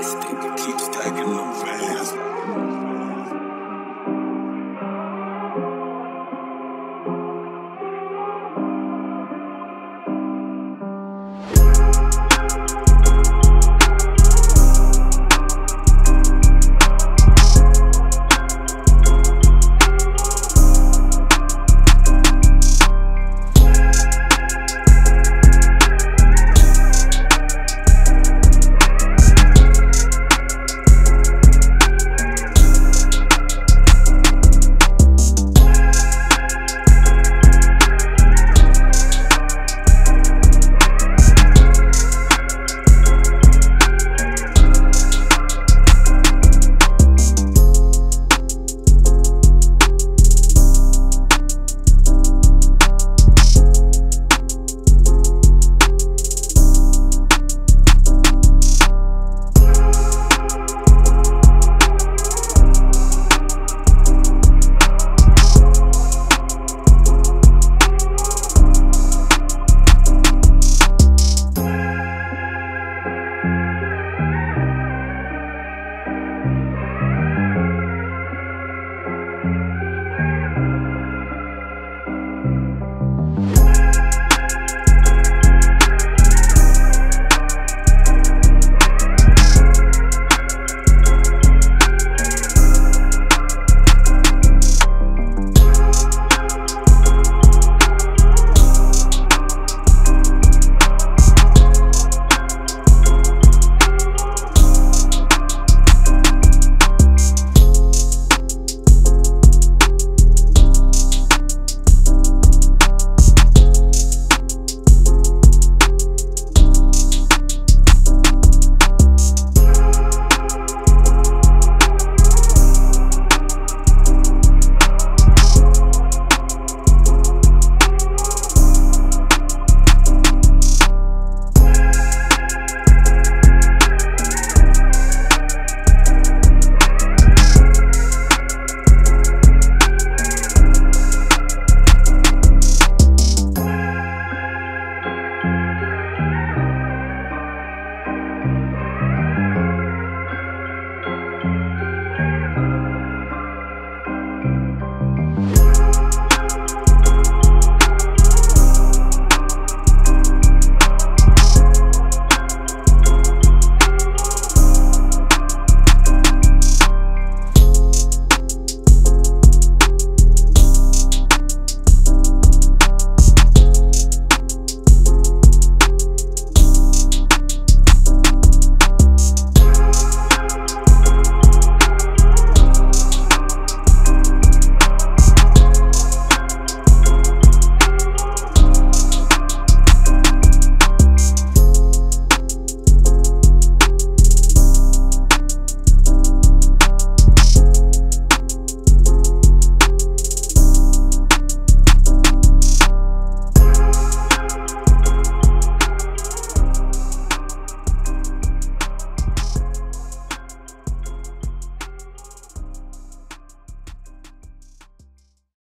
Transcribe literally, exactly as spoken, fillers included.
next, baby.